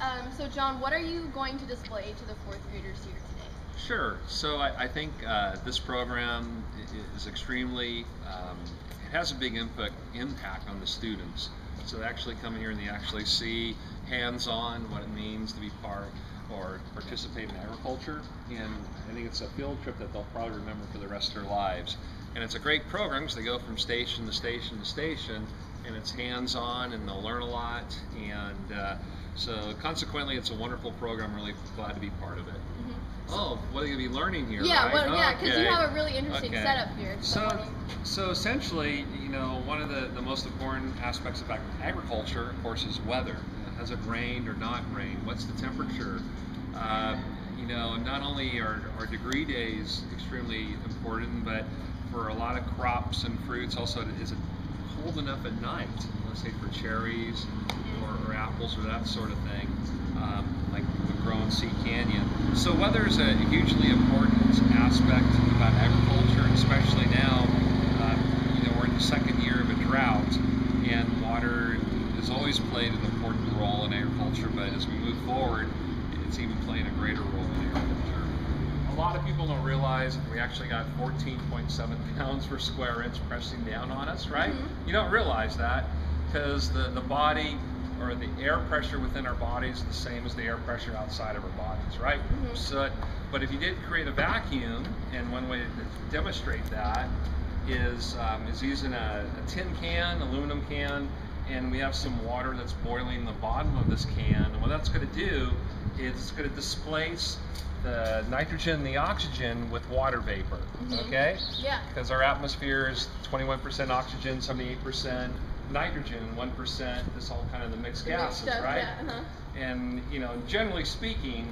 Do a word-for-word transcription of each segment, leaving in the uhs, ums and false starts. Um, so John, what are you going to display to the fourth graders here today? Sure. So I, I think uh, this program is extremely, um, it has a big impact, impact on the students. So they actually come here and they actually see hands-on what it means to be part or participate in agriculture, and I think it's a field trip that they'll probably remember for the rest of their lives. And it's a great program because they go from station to station to station, and it's hands-on and they'll learn a lot, and uh, so consequently it's a wonderful program. I'm really glad to be part of it. Mm-hmm. Oh, what are you going to be learning here? Yeah, right? Well, yeah, because okay. You have a really interesting okay. setup here. So, so essentially, you know, one of the, the most important aspects of agriculture, of course, is weather. Has it rained or not rained? What's the temperature? Uh, you know, not only are, are degree days extremely important, but for a lot of crops and fruits, also, is it cold enough at night? Let's say for cherries or, or apples or that sort of thing, um, like we grow in Sea Canyon. So weather is a hugely important aspect about agriculture, and especially now. Uh, you know, we're in the second year of a drought, and water has always played an important role in agriculture, but as we move forward, it's even playing a greater role in agriculture. A lot of people don't realize that we actually got fourteen point seven pounds per square inch pressing down on us, right? Mm-hmm. You don't realize that because the, the body or the air pressure within our bodies is the same as the air pressure outside of our bodies, right? Mm-hmm. So, but if you did create a vacuum, and one way to demonstrate that is, um, is using a, a tin can, aluminum can, and we have some water that's boiling in the bottom of this can, and what that's going to do is it's going to displace the nitrogen and the oxygen with water vapor, mm-hmm. okay? Yeah. Because our atmosphere is twenty-one percent oxygen, seventy-eight percent nitrogen, one percent, this all kind of the mixed the gases, mixed up, right? Yeah, uh-huh. And, you know, generally speaking,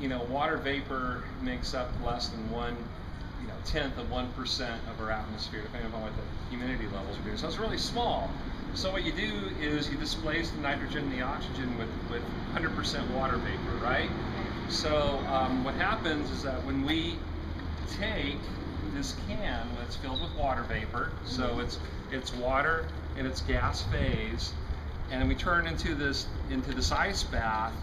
you know, water vapor makes up less than one you know, tenth of one percent of our atmosphere, depending upon what the humidity levels are. So it's really small. So what you do is you displace the nitrogen and the oxygen with with one hundred percent water vapor, right? So um, what happens is that when we take this can that's filled with water vapor, so it's it's water in its gas phase, and we turn into this into this ice bath,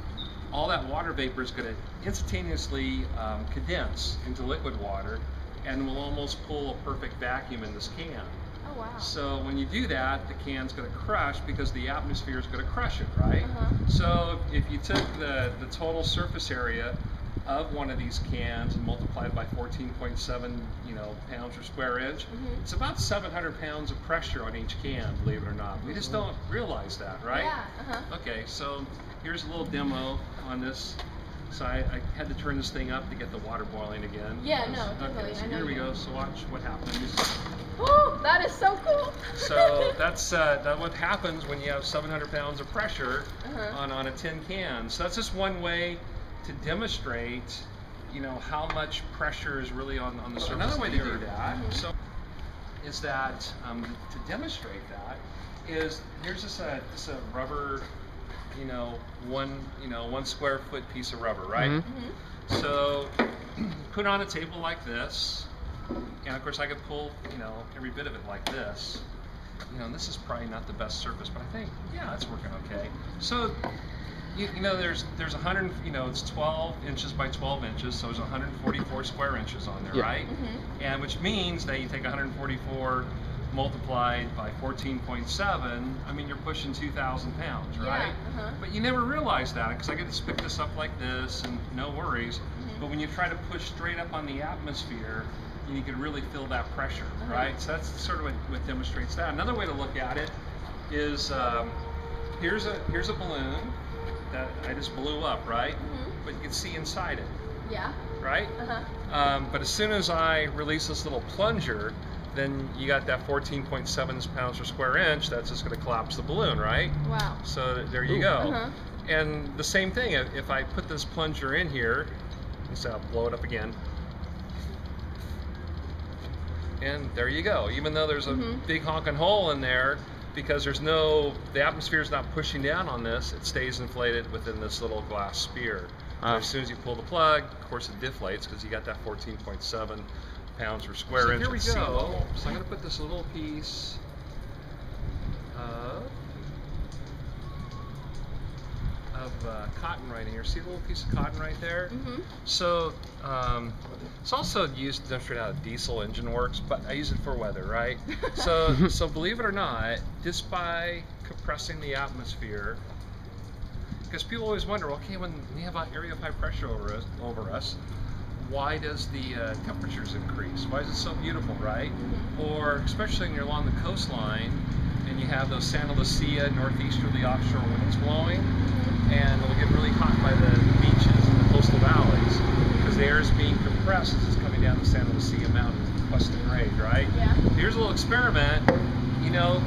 all that water vapor is going to instantaneously um, condense into liquid water, and we'll almost pull a perfect vacuum in this can. Oh, wow. So when you do that, the can's going to crush because the atmosphere is going to crush it, right? Uh-huh. So if you took the, the total surface area of one of these cans and multiplied it by fourteen point seven you know, pounds per square inch, mm-hmm. it's about seven hundred pounds of pressure on each can, believe it or not. We just don't realize that, right? Yeah. Uh-huh. Okay, so here's a little demo on this. So I, I had to turn this thing up to get the water boiling again. Yeah, no, totally. Okay, so here we go. So watch what happens. Woo, that is so cool. So that's uh, that what happens when you have seven hundred pounds of pressure uh-huh. on, on a tin can. So that's just one way to demonstrate, you know, how much pressure is really on, on the surface. Well, another way to do that mm-hmm. so, is that, um, to demonstrate that, is here's this, uh, this uh, rubber, you know, one, you know, one square foot piece of rubber, right? Mm-hmm. Mm-hmm. So put on a table like this. And of course I could pull, you know, every bit of it like this. You know, and this is probably not the best surface, but I think, yeah, it's working okay. So, you, you know, there's there's one hundred, you know, it's twelve inches by twelve inches, so there's one hundred forty-four square inches on there, yeah. right? Mm-hmm. And which means that you take one hundred forty-four multiplied by fourteen point seven, I mean, you're pushing two thousand pounds, right? Yeah, uh-huh. But you never realize that, because I get to pick this up like this, and no worries. Mm-hmm. But when you try to push straight up on the atmosphere, and you can really feel that pressure, uh-huh. right? So that's sort of what, what demonstrates that. Another way to look at it is um, here's a here's a balloon that I just blew up, right? Mm-hmm. But you can see inside it. Yeah. Right? Uh-huh. Um, but as soon as I release this little plunger, then you got that fourteen point seven pounds per square inch. That's just going to collapse the balloon, right? Wow. So there you Ooh. Go. Uh-huh. And the same thing. If, if I put this plunger in here, so I'll blow it up again. And there you go. Even though there's a mm-hmm. big honking hole in there, because there's no, the atmosphere is not pushing down on this, it stays inflated within this little glass sphere. Uh, as soon as you pull the plug, of course it deflates because you got that fourteen point seven pounds per square so inch. Here we go. Level. So I'm going to put this little piece of, of uh, cotton right in here. See the little piece of cotton right there? Mm-hmm. So um, it's also used to demonstrate how a diesel engine works, but I use it for weather, right? So, so believe it or not, just by compressing the atmosphere, because people always wonder, okay, when we have an area of high pressure over us, over us why does the uh, temperatures increase? Why is it so beautiful, right? Or especially when you're along the coastline, and you have those Santa Lucia northeasterly offshore winds blowing, and it'll get really hot by the beaches and the coastal valleys because the air is being compressed as it's coming down the Santa Lucia Mountains, west and grade, right? Yeah. Here's a little experiment. You know,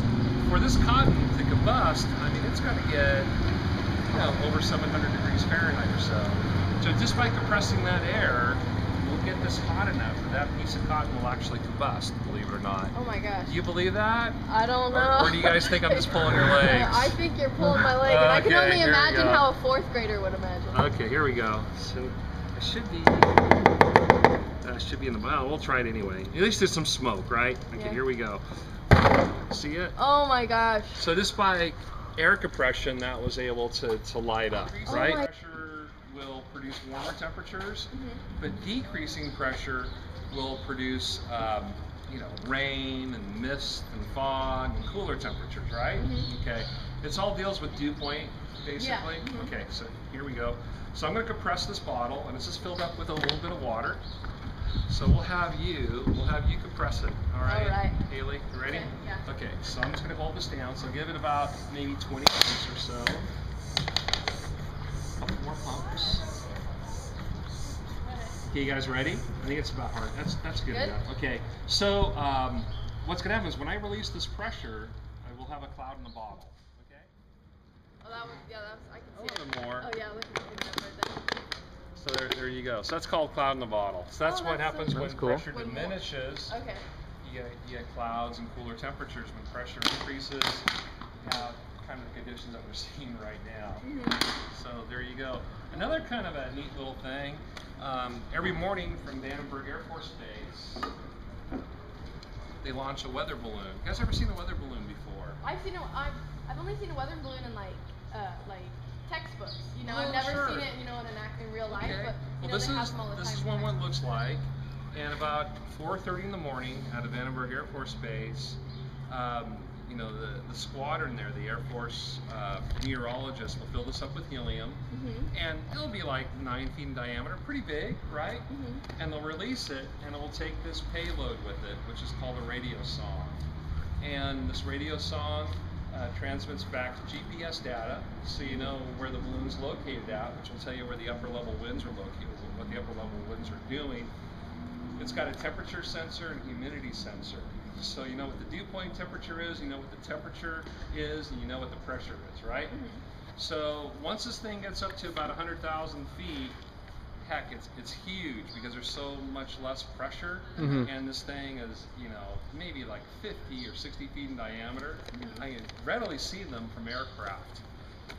for this cotton to combust, I mean, it's going to get, you know, over seven hundred degrees Fahrenheit or so. So just by compressing that air, we'll get this hot enough that that piece of cotton will actually combust, believe it or not. Oh my gosh. Do you believe that? I don't know. Or, or do you guys think I'm just pulling your legs? I think you're pulling my leg, and okay, I can only imagine how a fourth grader would imagine. Okay, here we go. So I should be, that should be in the, well, we'll try it anyway. At least there's some smoke, right? Okay, yeah. Here we go. See it? Oh my gosh. So just by air compression, that was able to, to light up, oh right? My will produce warmer temperatures, mm-hmm. but decreasing pressure will produce, um, you know, rain and mist and fog and cooler temperatures, right? Mm-hmm. Okay, it's all deals with dew point, basically. Yeah. Mm-hmm. Okay, so here we go. So I'm going to compress this bottle, and it's just filled up with a little bit of water. So we'll have you, we'll have you compress it. All right, all right. Haley, you ready? Okay, yeah. Okay, so I'm just going to hold this down. So give it about maybe twenty minutes or so. More pumps. Okay, you guys ready? I think it's about hard. That's that's good, good enough. Okay. So um, what's gonna happen is when I release this pressure, I will have a cloud in the bottle. Okay. Oh, that was yeah. That was I can see. A little it. more. Oh yeah, look at that right there. So there, there you go. So that's called cloud in the bottle. So that's, oh, that's what happens so when cool. pressure when diminishes. More. Okay. You get, you get clouds and cooler temperatures. When pressure increases, you have kind of the conditions that we're seeing right now. Mm-hmm. So there you go. Another kind of a neat little thing, um, every morning from Vandenberg Air Force Base, they launch a weather balloon. You guys ever seen a weather balloon before? I've seen a, I've, I've only seen a weather balloon in like, uh, like textbooks, you know, oh, I've never sure. seen it, you know, in, an act, in real life, okay. but you well, know, this they is, have them all the this time. This is what one looks like, and about four thirty in the morning out of Vandenberg Air Force Base, um, you know, the, the squadron there, the Air Force uh, meteorologist will fill this up with helium, mm-hmm. and it'll be like nine feet in diameter, pretty big, right? Mm-hmm. And they'll release it, and it will take this payload with it, which is called a radiosonde. And this radiosonde uh, transmits back G P S data, so you know where the balloon's located at, which will tell you where the upper level winds are located, what the upper level winds are doing. It's got a temperature sensor and humidity sensor. So you know what the dew point temperature is, you know what the temperature is, and you know what the pressure is, right? Mm-hmm. So once this thing gets up to about one hundred thousand feet, heck, it's it's huge because there's so much less pressure, mm-hmm. and this thing is, you know, maybe like fifty or sixty feet in diameter. Mm-hmm. I can readily see them from aircraft.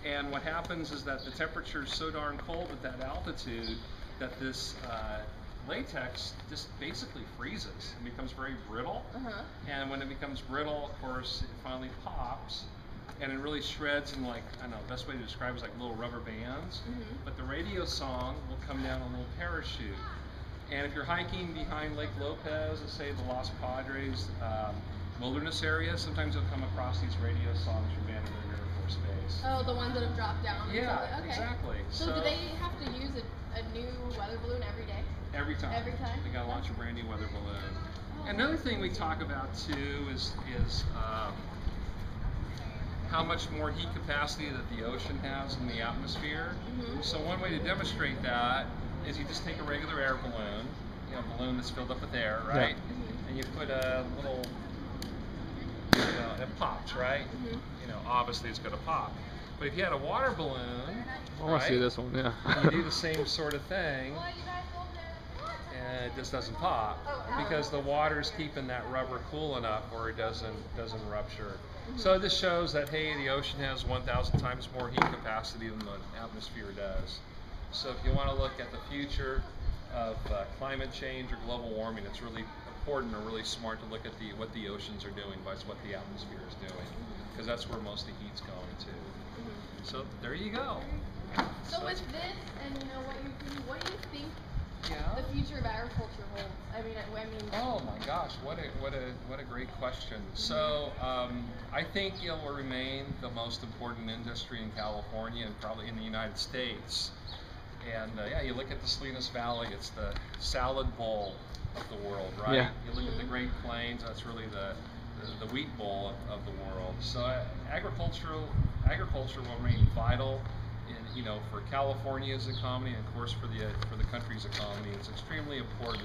And what happens is that the temperature is so darn cold at that altitude that this uh, latex just basically freezes and becomes very brittle, uh-huh. and when it becomes brittle, of course, it finally pops, and it really shreds in, like, I don't know, the best way to describe it is like little rubber bands, mm-hmm. but the radiosonde will come down a little parachute, and if you're hiking behind Lake Lopez, let's say the Los Padres um, wilderness area, sometimes you'll come across these radiosondes from Vandenberg Air Force Base. Oh, the ones that have dropped down? Yeah, okay. Exactly. So, so do they have to use a, a new weather balloon every day? Every time. Every time. They gotta launch a brand new weather balloon. Oh, another thing we talk about too is is um, how much more heat capacity that the ocean has in the atmosphere. Mm-hmm. So one way to demonstrate that is you just take a regular air balloon, you know, a balloon that's filled up with air, right? Yeah. Mm-hmm. And you put a little, you know, and it pops, right? Mm-hmm. You know, obviously it's gonna pop. But if you had a water balloon, I wanna right, see this one, yeah. you do the same sort of thing. Uh, it just doesn't pop because the water's keeping that rubber cool enough where it doesn't doesn't rupture. So this shows that, hey, the ocean has one thousand times more heat capacity than the atmosphere does. So if you want to look at the future of uh, climate change or global warming, it's really important or really smart to look at the what the oceans are doing versus what the atmosphere is doing, because that's where most of the heat's going to. So there you go. So with this and you know what you're doing, what do you think yeah. the future of agriculture holds? I mean, I, I mean. Oh my gosh, what a what a what a great question. Mm-hmm. So um, I think it will remain the most important industry in California and probably in the United States. And uh, yeah, you look at the Salinas Valley; it's the salad bowl of the world, right? Yeah. You look at the Great Plains; that's really the the, the wheat bowl of, of the world. So uh, agricultural agriculture will remain vital. In, you know, for California's economy, and of course for the for the country's economy, it's extremely important.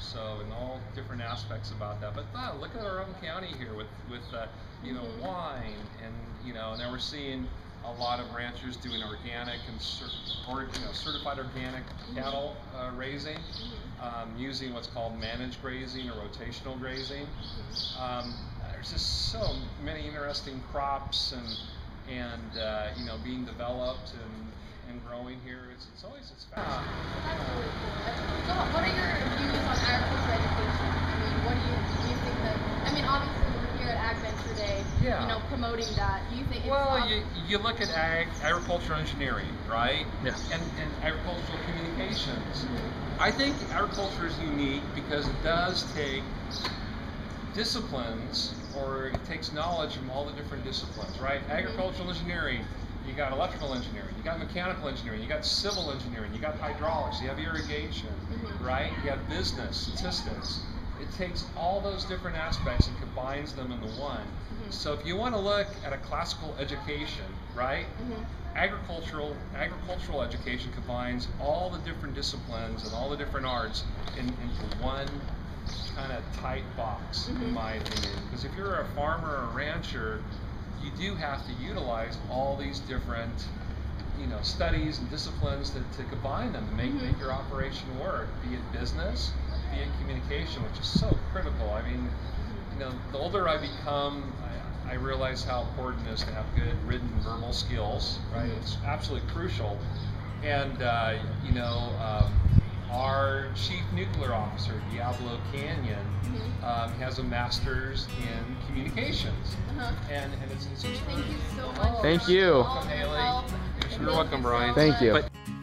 So, in all different aspects about that. But uh, look at our own county here with with uh, you know wine, and you know, and now we're seeing a lot of ranchers doing organic and cert or you know certified organic cattle uh, raising, um, using what's called managed grazing or rotational grazing. Um, there's just so many interesting crops and. and uh, you know, being developed and, and growing here, it's, it's always, it's fascinating. That's really cool. So what are your views on agriculture education? I mean, what do you, do you think that, I mean, obviously we're here at Ag Venture Day, yeah. you know, promoting that. Do you think it's Well, you, you look at ag, agricultural engineering, right? Yes. And, and agricultural communications. Mm-hmm. I think agriculture is unique because it does take disciplines, or it takes knowledge from all the different disciplines, right? Agricultural engineering, you got electrical engineering, you got mechanical engineering, you got civil engineering, you got hydraulics, you have irrigation, right? You have business, statistics. It takes all those different aspects and combines them into one. So if you want to look at a classical education, right? Agricultural agricultural education combines all the different disciplines and all the different arts in, into one kind of tight box, mm-hmm. in my opinion, because if you're a farmer or a rancher, you do have to utilize all these different, you know, studies and disciplines to, to combine them to make, mm-hmm. make your operation work, be it business, be it communication, which is so critical. I mean, you know, the older I become, I, I realize how important it is to have good written and verbal skills, right? Mm-hmm. It's absolutely crucial. And, uh, you know, um, our chief nuclear officer, Diablo Canyon, mm-hmm. um, has a master's in communications. Uh-huh. and, and it's, it's Thank you so much. Thank you. Welcome, Haley. You're welcome, Brian. Thank you. But